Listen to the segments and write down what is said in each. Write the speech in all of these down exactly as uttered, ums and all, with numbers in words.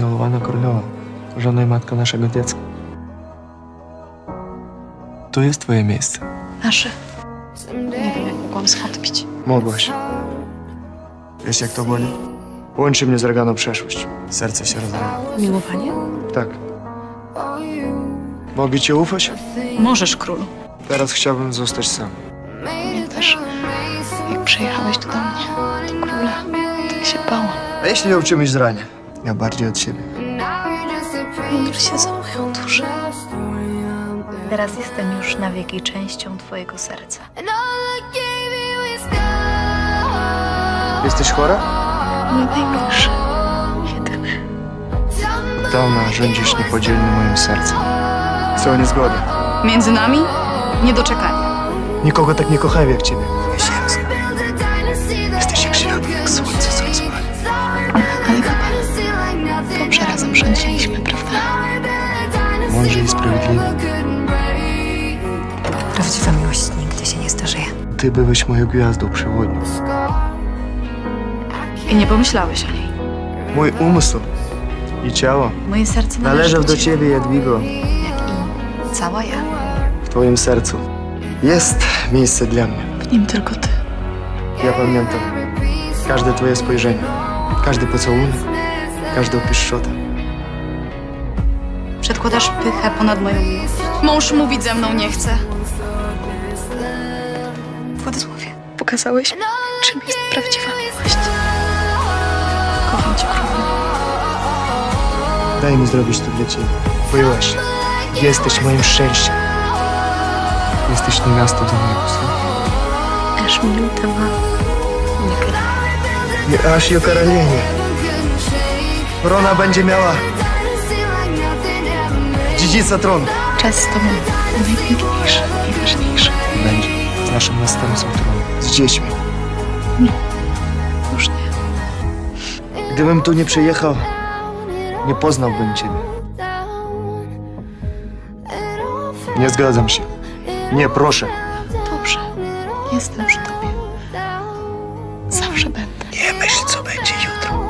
Jolwana Królowa, żona i matka naszego dziecka. To jest twoje miejsce. Nasze. Nie wiem, jak mogłam zwątpić. Mogłaś. Wiesz, jak to boli? Łączy mnie z raganą przeszłość. Serce się rozwala. Miłowanie? Tak. Mogę cię ufać? Możesz, królu. Teraz chciałbym zostać sam. Ja też. Jak przyjechałeś tu do mnie, do króla, tak się bałam. A jeśli ją czymś zranię? Ja bardziej od siebie. Módl się za moją duszę. Teraz jestem już na wieki częścią twojego serca. Jesteś chora? Nie najmniejszy. Jedyny. Dawna rządzisz niepodzielnie moim sercem. Chcę o niezgodę. Między nami? Niedoczekanie. Nikogo tak nie kochałem jak ciebie. Ziemska. Jesteś jak zielony, jak słońce, co rozpali. Ale chyba dobrze razem rządziliśmy, prawda? Mądrze i sprawiedliwie. Prawdziwa miłość nigdy się nie starzeje. Ty byłeś moją gwiazdą przewodnią. I nie pomyślałeś o niej. Mój umysł i ciało. Moje serce należy do ciebie, ciebie, Jadwigo. Jak i cała ja. W twoim sercu jest miejsce dla mnie. W nim tylko ty. Ja pamiętam każde twoje spojrzenie, każdy pocałunek, każdą pieszczotę. Przedkładasz pychę ponad moją miłość. Mąż mówić ze mną nie chce. Władysławie, pokazałeś, czym jest prawdziwa miłość. Kocham cię, królu. Daj mi zrobić to dla ciebie. Byłaś. Jesteś moim szczęściem. Jesteś niewiastą do mnie, słuchaj. Aż minutę mam. Nie karalinie. Nie aż i karalinie. Korona będzie miała dziedzica tronu. Czas z tobą najpiękniejszy i ważniejszy. Będzie z naszym następcą tronu. Z dziećmi. Nie. Już nie. Gdybym tu nie przyjechał, nie poznałbym ciebie. Nie zgadzam się. Nie, proszę. Dobrze. Jestem przy tobie. Zawsze będę. Nie myśl, co będzie jutro.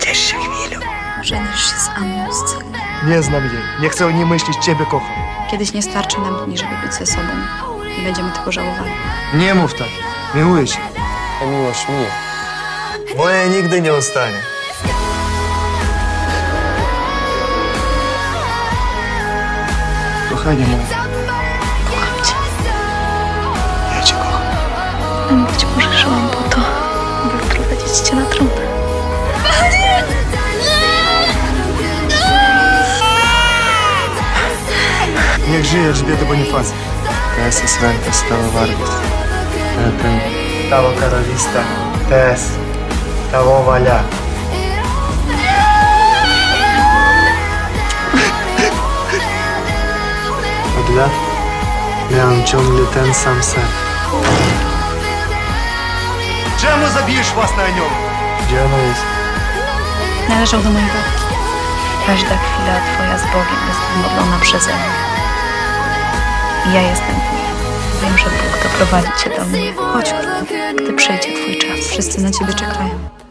Ciesz się chwilą. Żenisz się z Anną z Cylii. Nie znam jej. Nie chcę o niej myśleć. Ciebie kocham. Kiedyś nie starczy nam dni, żeby być ze sobą. I będziemy tego żałowali. Nie mów tak. Miłuję się. O miłość mnie. Moje nigdy nie ustanie. Kochanie moje. Kocham cię. Ja cię kocham. Być może żyłam po to, by wprowadzić cię na trumnę. Nie! Nie! Niech żyje Elżbieta Bonifacy. Tess ranka stała wargą. Ten stała karolista. Tess. Того Валя. Odlat miałem ciągle ten sam sen. Czemu zabijesz własną nią? Gdzie ona jest? Należał do mojego. Każda chwila twoja z Bogiem jest wymodlona przeze mnie. I ja jestem tu. Wiem, że Bóg doprowadzi cię do mnie. Chodź, gdy przyjdzie twój czas. Wszyscy na ciebie czekają.